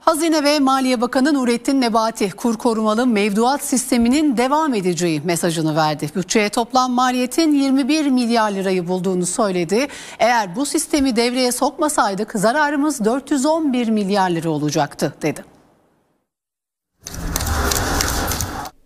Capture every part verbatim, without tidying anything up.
Hazine ve Maliye Bakanı Nurettin Nebati, kur korumalı mevduat sisteminin devam edeceği mesajını verdi. Bütçeye toplam maliyetin yirmi bir milyar lirayı bulduğunu söyledi. Eğer bu sistemi devreye sokmasaydık zararımız dört yüz on bir milyar lira olacaktı, dedi.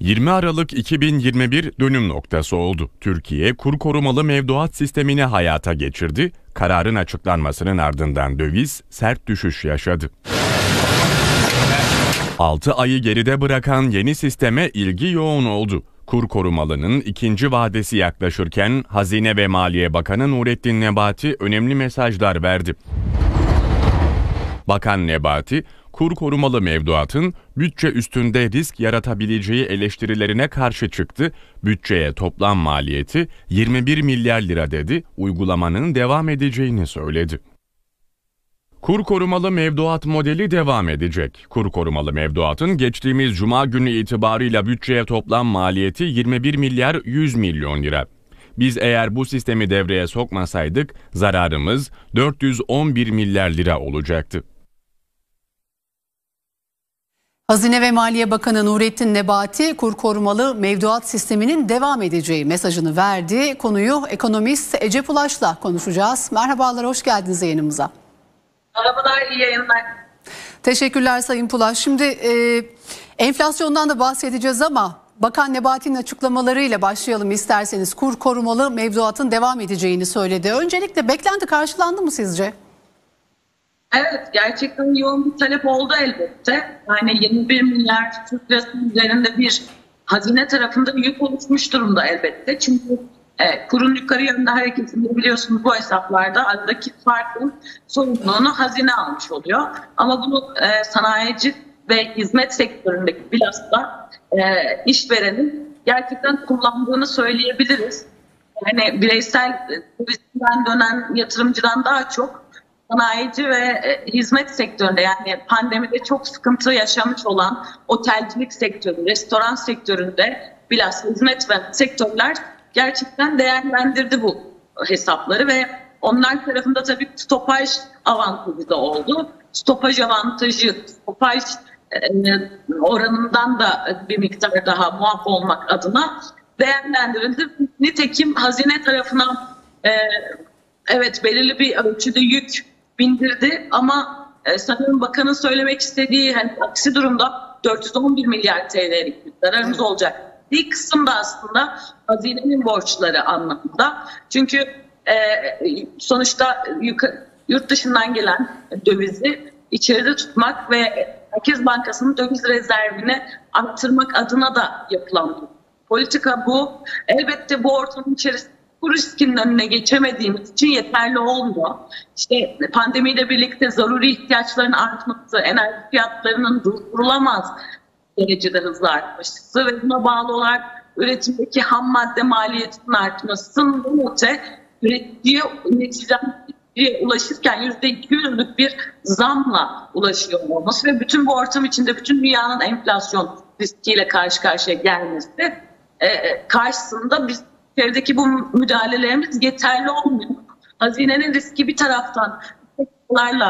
yirmi Aralık iki bin yirmi bir dönüm noktası oldu. Türkiye kur korumalı mevduat sistemini hayata geçirdi. Kararın açıklanmasının ardından döviz sert düşüş yaşadı. altı ayı geride bırakan yeni sisteme ilgi yoğun oldu. Kur korumalının ikinci vadesi yaklaşırken Hazine ve Maliye Bakanı Nurettin Nebati önemli mesajlar verdi. Bakan Nebati, kur korumalı mevduatın bütçe üstünde risk yaratabileceği eleştirilerine karşı çıktı. Bütçeye toplam maliyeti yirmi bir milyar lira dedi, uygulamanın devam edeceğini söyledi. Kur korumalı mevduat modeli devam edecek. Kur korumalı mevduatın geçtiğimiz cuma günü itibarıyla bütçeye toplam maliyeti yirmi bir milyar yüz milyon lira. Biz eğer bu sistemi devreye sokmasaydık zararımız dört yüz on bir milyar lira olacaktı. Hazine ve Maliye Bakanı Nurettin Nebati, kur korumalı mevduat sisteminin devam edeceği mesajını verdi. Konuyu ekonomist Ece Pulaş'la konuşacağız. Merhabalar, hoş geldiniz yayınımıza. Merhabalar, iyi yayınlar. Teşekkürler Sayın Pulaş. Şimdi e, enflasyondan da bahsedeceğiz ama Bakan Nebati'nin açıklamalarıyla başlayalım isterseniz. Kur korumalı mevduatın devam edeceğini söyledi. Öncelikle beklenti karşılandı mı sizce? Evet, gerçekten yoğun bir talep oldu elbette. Yani yirmi bir milyar Türk lirasının üzerinde bir hazine tarafında yük oluşmuş durumda elbette. Çünkü Evet, kurun yukarı yönde hareketini biliyorsunuz, bu hesaplarda aradaki farkın sorumluluğunu hazine almış oluyor. Ama bunu e, sanayici ve hizmet sektöründeki bilhassa e, işverenin gerçekten kullandığını söyleyebiliriz. Yani bireysel dövizden dönen yatırımcıdan daha çok sanayici ve e, hizmet sektöründe, yani pandemide çok sıkıntı yaşamış olan otelcilik sektörü, restoran sektöründe bilhassa hizmet ve sektörler gerçekten değerlendirdi bu hesapları ve onlar tarafında tabii stopaj avantajı da oldu. Stopaj avantajı, stopaj oranından da bir miktar daha muaf olmak adına değerlendirildi. Nitekim hazine tarafına evet belirli bir ölçüde yük bindirdi ama sanırım bakanın söylemek istediği, hani aksi durumda dört yüz on bir milyar T L'lik bir zararımız olacak. Bir kısım da aslında hazinenin borçları anlamında. Çünkü e, sonuçta yurt dışından gelen dövizi içeride tutmak ve Merkez Bankası'nın döviz rezervini arttırmak adına da yapılan politika bu. Elbette bu ortamın içerisinde bu riskin önüne geçemediğimiz için yeterli olmuyor. İşte pandemiyle birlikte zaruri ihtiyaçların artması, enerji fiyatlarının durdurulamaz derecede hızlı artması ve buna bağlı olarak üretimdeki ham madde maliyetinin artmasının bu öte üreticiye, üreticiye ulaşırken yüzde iki yüzlük bir zamla ulaşıyor olması ve bütün bu ortam içinde bütün dünyanın enflasyon riskiyle karşı karşıya gelmesi e, karşısında biz içerideki bu müdahalelerimiz yeterli olmuyor. Hazinenin riski bir taraftan sektörlerle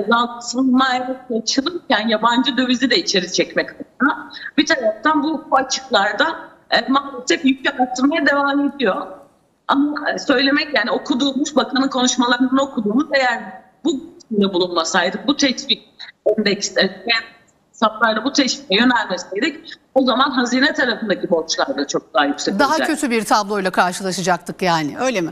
azaltılmaya çalışılırken yabancı dövizi de içeri çekmek adına bir taraftan bu açıklarda e, maalesef yükü arttırmaya devam ediyor. Ama söylemek, yani okuduğumuz, bakanın konuşmalarını okuduğumuz, eğer bu içinde bulunmasaydık, bu teşvik endeksleri hesaplarla bu teşviğe yönelmeseydik, o zaman hazine tarafındaki borçlar da çok daha yüksek olacak. Daha kötü bir tabloyla karşılaşacaktık yani, öyle mi?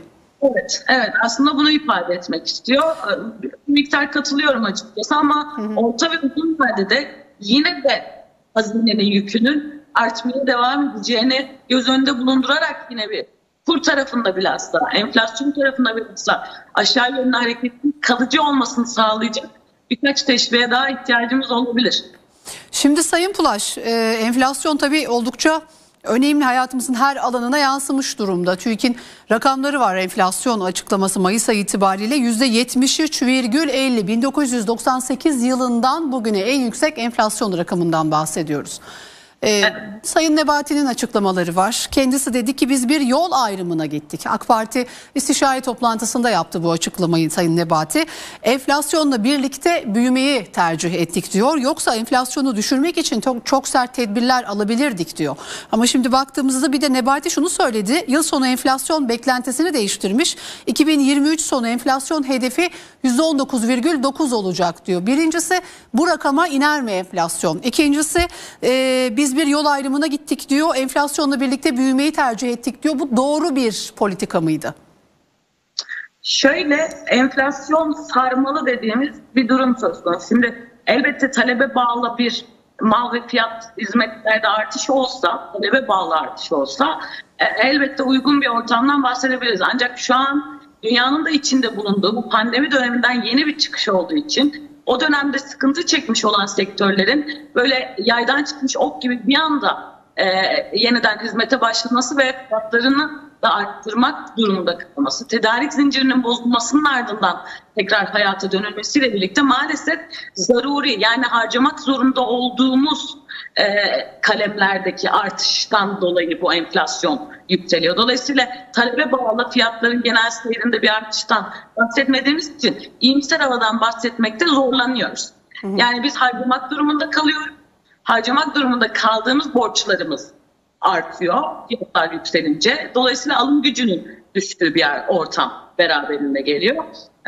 Evet, evet. Aslında bunu ifade etmek istiyor. Bir miktar katılıyorum açıkçası ama hı hı. orta ve uzun vadede yine de hazinenin yükünün artmaya devam edeceğini göz önünde bulundurarak yine bir kur tarafında bilhassa, enflasyon tarafında bilhassa aşağı yönlü hareketin kalıcı olmasını sağlayacak birkaç teşviğe daha ihtiyacımız olabilir. Şimdi Sayın Pulaş, e, enflasyon tabii oldukça önemli, hayatımızın her alanına yansımış durumda. TÜİK'in rakamları var, enflasyon açıklaması Mayıs ayı itibariyle yüzde yetmiş üç virgül elli, bin dokuz yüz doksan sekiz yılından bugüne en yüksek enflasyon rakamından bahsediyoruz. Ee, evet. Sayın Nebati'nin açıklamaları var. Kendisi dedi ki biz bir yol ayrımına gittik. AK Parti istişare toplantısında yaptı bu açıklamayı Sayın Nebati. Enflasyonla birlikte büyümeyi tercih ettik diyor. Yoksa enflasyonu düşürmek için çok, çok sert tedbirler alabilirdik diyor. Ama şimdi baktığımızda bir de Nebati şunu söyledi. Yıl sonu enflasyon beklentisini değiştirmiş. iki bin yirmi üç sonu enflasyon hedefi yüzde on dokuz virgül dokuz olacak diyor. Birincisi bu rakama iner mi enflasyon? İkincisi e, biz bir yol ayrımına gittik diyor. Enflasyonla birlikte büyümeyi tercih ettik diyor. Bu doğru bir politika mıydı? Şöyle, enflasyon sarmalı dediğimiz bir durum söz konusu. Şimdi elbette talebe bağlı bir mal ve fiyat hizmetlerde artış olsa, talebe bağlı artış olsa elbette uygun bir ortamdan bahsedebiliriz. Ancak şu an dünyanın da içinde bulunduğu bu pandemi döneminden yeni bir çıkış olduğu için o dönemde sıkıntı çekmiş olan sektörlerin böyle yaydan çıkmış ok gibi bir anda e, yeniden hizmete başlaması ve fiyatlarını da arttırmak durumunda kalması, tedarik zincirinin bozulmasının ardından tekrar hayata dönülmesiyle birlikte maalesef zaruri, yani harcamak zorunda olduğumuz e, kalemlerdeki artıştan dolayı bu enflasyon yükseliyor. Dolayısıyla talebe bağlı fiyatların genel seyrinde bir artıştan bahsetmediğimiz için iyimser havadan bahsetmekte zorlanıyoruz. Hı hı. Yani biz harcamak durumunda kalıyoruz. Harcamak durumunda kaldığımız borçlarımız artıyor fiyatlar yükselince. Dolayısıyla alım gücünün düştüğü bir ortam beraberinde geliyor.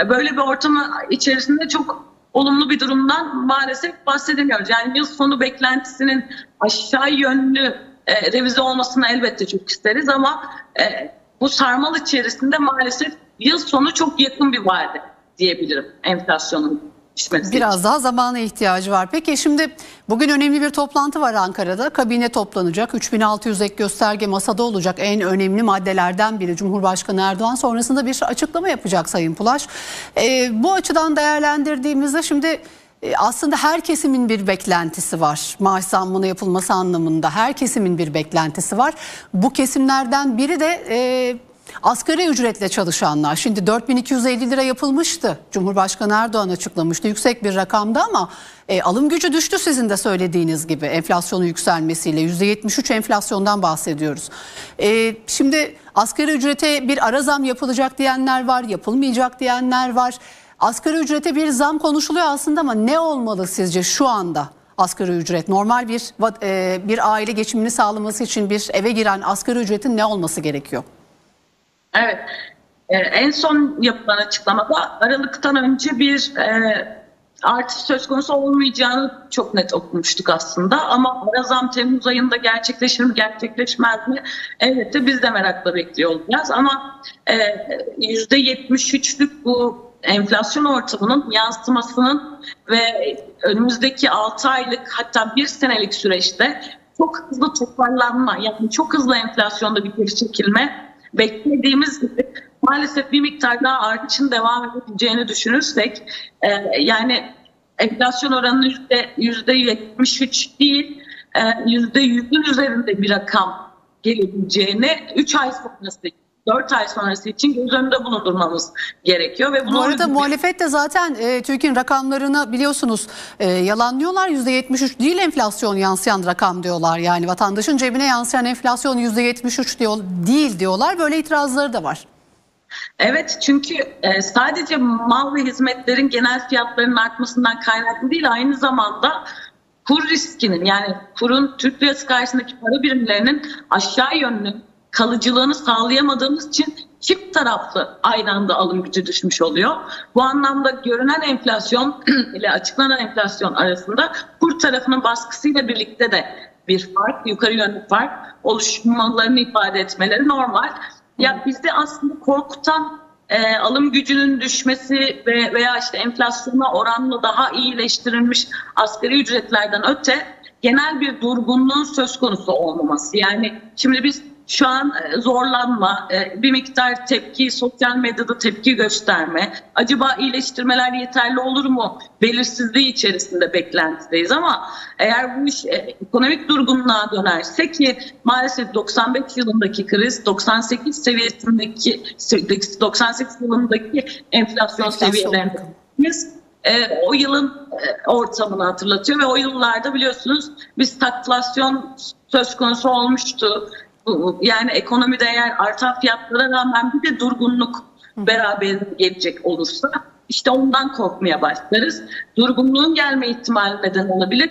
Böyle bir ortamın içerisinde çok olumlu bir durumdan maalesef bahsedemiyoruz. Yani yıl sonu beklentisinin aşağı yönlü e, revize olmasını elbette çok isteriz ama e, bu sarmal içerisinde maalesef yıl sonu çok yakın bir vade diyebilirim enflasyonun. Biraz daha zamana ihtiyacı var. Peki şimdi bugün önemli bir toplantı var Ankara'da. Kabine toplanacak. üç bin altı yüz ek gösterge masada olacak. En önemli maddelerden biri. Cumhurbaşkanı Erdoğan sonrasında bir açıklama yapacak Sayın Pulaş. Ee, bu açıdan değerlendirdiğimizde şimdi aslında her kesimin bir beklentisi var. Maaş zammına yapılması anlamında her kesimin bir beklentisi var. Bu kesimlerden biri de E, asgari ücretle çalışanlar. Şimdi dört bin iki yüz elli lira yapılmıştı. Cumhurbaşkanı Erdoğan açıklamıştı. Yüksek bir rakamdı ama e, alım gücü düştü sizin de söylediğiniz gibi. Enflasyonun yükselmesiyle yüzde yetmiş üç enflasyondan bahsediyoruz. E, şimdi asgari ücrete bir ara zam yapılacak diyenler var, yapılmayacak diyenler var. Asgari ücrete bir zam konuşuluyor aslında ama ne olmalı sizce şu anda? Asgari ücret normal bir bir aile geçimini sağlaması için bir eve giren asgari ücretin ne olması gerekiyor? Evet, ee, en son yapılan açıklamada Aralık'tan önce bir e, artış söz konusu olmayacağını çok net okumuştuk aslında. Ama ara zam Temmuz ayında gerçekleşir mi, gerçekleşmez mi? Evet de biz de merakla bekliyor olacağız. Ama e, yüzde yetmiş üçlük bu enflasyon ortamının yansımasının ve önümüzdeki altı aylık hatta bir senelik süreçte çok hızlı toparlanma, yani çok hızlı enflasyonda bir geri çekilme beklediğimiz gibi maalesef bir miktar daha artışın devam edeceğini düşünürsek e, yani enflasyon oranı yüzde yetmiş üç değil e, yüzde yüzün üzerinde bir rakam gelebileceğini üç ay sonrası, dört ay sonrası için göz önünde bulundurmamız gerekiyor. Ve bu arada muhalefet de zaten e, TÜİK'in rakamlarını biliyorsunuz e, yalanlıyorlar. yüzde yetmiş üç değil enflasyon yansıyan rakam diyorlar. Yani vatandaşın cebine yansıyan enflasyon yüzde yetmiş üç diyor, değil diyorlar. Böyle itirazları da var. Evet, çünkü e, sadece mal ve hizmetlerin genel fiyatlarının artmasından kaynaklı değil, aynı zamanda kur riskinin, yani kurun Türk lirası karşısındaki para birimlerinin aşağı yönlü kalıcılığını sağlayamadığımız için çift taraflı aynı anda alım gücü düşmüş oluyor. Bu anlamda görünen enflasyon ile açıklanan enflasyon arasında kur tarafının baskısıyla birlikte de bir fark, yukarı yönlü fark oluşmalarını ifade etmeleri normal. Ya bizi aslında korkutan e, alım gücünün düşmesi ve veya işte enflasyona oranla daha iyileştirilmiş asgari ücretlerden öte genel bir durgunluğun söz konusu olmaması. Yani şimdi biz şu an zorlanma, bir miktar tepki, sosyal medyada tepki gösterme, acaba iyileştirmeler yeterli olur mu belirsizliği içerisinde beklentideyiz. Ama eğer bu iş ekonomik durgunluğa dönerse, ki maalesef doksan beş yılındaki kriz, doksan sekiz seviyesindeki, doksan sekiz yılındaki enflasyon, enflasyon seviyelerinde kriz, e, o yılın e, ortamını hatırlatıyor ve o yıllarda biliyorsunuz bir stagflasyon söz konusu olmuştu. Yani ekonomide eğer artan fiyatlara rağmen bir de durgunluk beraberinde gelecek olursa işte ondan korkmaya başlarız. Durgunluğun gelme ihtimali neden olabilir.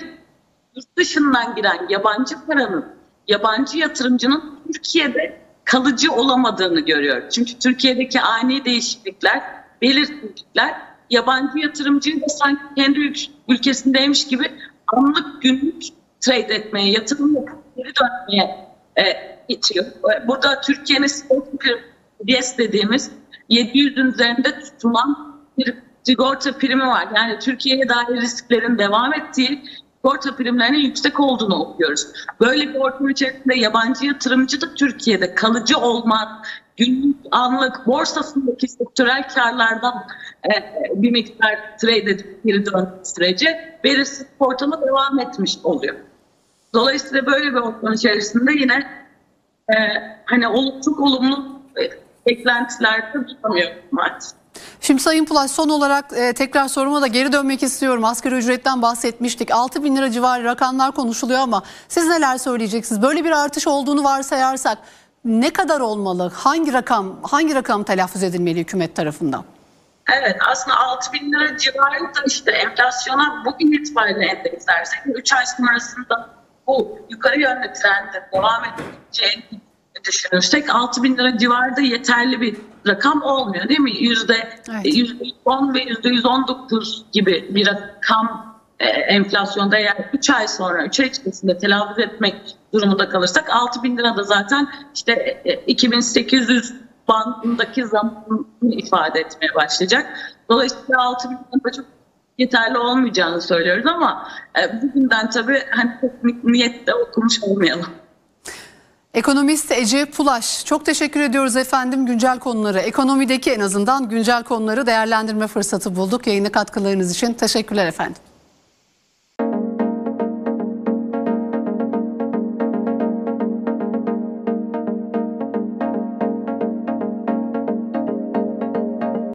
Yurt dışından giren yabancı paranın, yabancı yatırımcının Türkiye'de kalıcı olamadığını görüyoruz. Çünkü Türkiye'deki ani değişiklikler, belirsizlikler yabancı yatırımcıyı da sanki kendi ülkesindeymiş gibi anlık günlük trade etmeye, yatırım yapıp geri dönmeye e, itiyor. Burada Türkiye'nin spot dediğimiz yedi yüzün üzerinde tutulan bir sigorta primi var. Yani Türkiye'ye dair risklerin devam ettiği sigorta primlerinin yüksek olduğunu okuyoruz. Böyle bir ortam içerisinde yabancı yatırımcı da Türkiye'de kalıcı olmak, günlük, anlık borsasındaki sektörel karlardan e, bir miktar trade edip geri döndüğü sürece belirsiz ortama devam etmiş oluyor. Dolayısıyla böyle bir ortam içerisinde yine e, hani çok olumlu beklentilerde tutamıyorum maalesef. Şimdi Sayın Pulaş, son olarak e, tekrar soruma da geri dönmek istiyorum. Asgari ücretten bahsetmiştik. altı bin lira civarı rakamlar konuşuluyor ama siz neler söyleyeceksiniz? Böyle bir artış olduğunu varsayarsak ne kadar olmalı? Hangi rakam hangi rakam telaffuz edilmeli hükümet tarafından? Evet, aslında altı bin lira civarı da işte enflasyona bugün itibariyle endekslersek üç ay sonrasında bu yukarı yönlü trende devam edeceğini düşünürsek altı bin lira civarı da yeterli bir rakam olmuyor değil mi? yüzde on ve yüzde yüz on dokuz gibi bir rakam e, enflasyonda eğer üç ay sonra, üç ay içerisinde telaffuz etmek durumunda kalırsak altı bin lira da zaten işte iki bin sekiz yüz bandındaki zammını ifade etmeye başlayacak. Dolayısıyla altı bin lira çok yeterli olmayacağını söylüyoruz ama e, bugünden tabii hani teknik niyetle okumuş olmayalım. Ekonomist Ece Pulaş, çok teşekkür ediyoruz efendim. Güncel konuları, ekonomideki en azından güncel konuları değerlendirme fırsatı bulduk. Yayına katkılarınız için teşekkürler efendim.